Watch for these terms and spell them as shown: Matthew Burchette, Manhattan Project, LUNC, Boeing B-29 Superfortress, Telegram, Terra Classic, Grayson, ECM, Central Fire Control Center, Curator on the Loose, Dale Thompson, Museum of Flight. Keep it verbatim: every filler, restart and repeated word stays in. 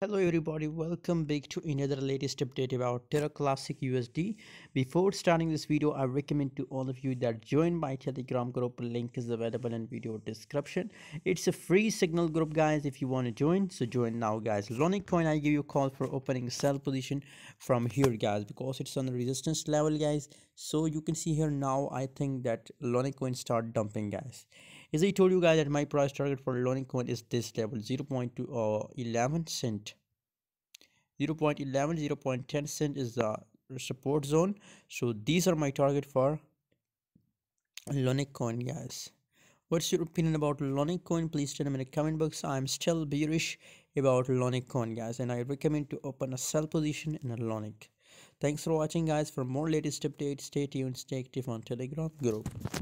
Hello everybody, welcome back to another latest update about Terra Classic U S D. Before starting this video, I recommend to all of you that join my Telegram group. Link is available in video description. It's a free signal group guys, if you want to join, so join now guys. LUNC coin, I give you a call for opening sell position from here guys, because it's on the resistance level guys. So you can see here now, I think that LUNC coin start dumping guys. As I told you guys that my price target for LUNC coin is this level, zero point two eleven cent, zero point eleven, zero point ten cent is the support zone. So these are my target for LUNC coin guys. What's your opinion about LUNC coin? Please tell me in the comment box. I'm still bearish about LUNC coin guys, and I recommend to open a sell position in a LUNC. Thanks for watching guys. For more latest updates, stay tuned, stay active on Telegram group.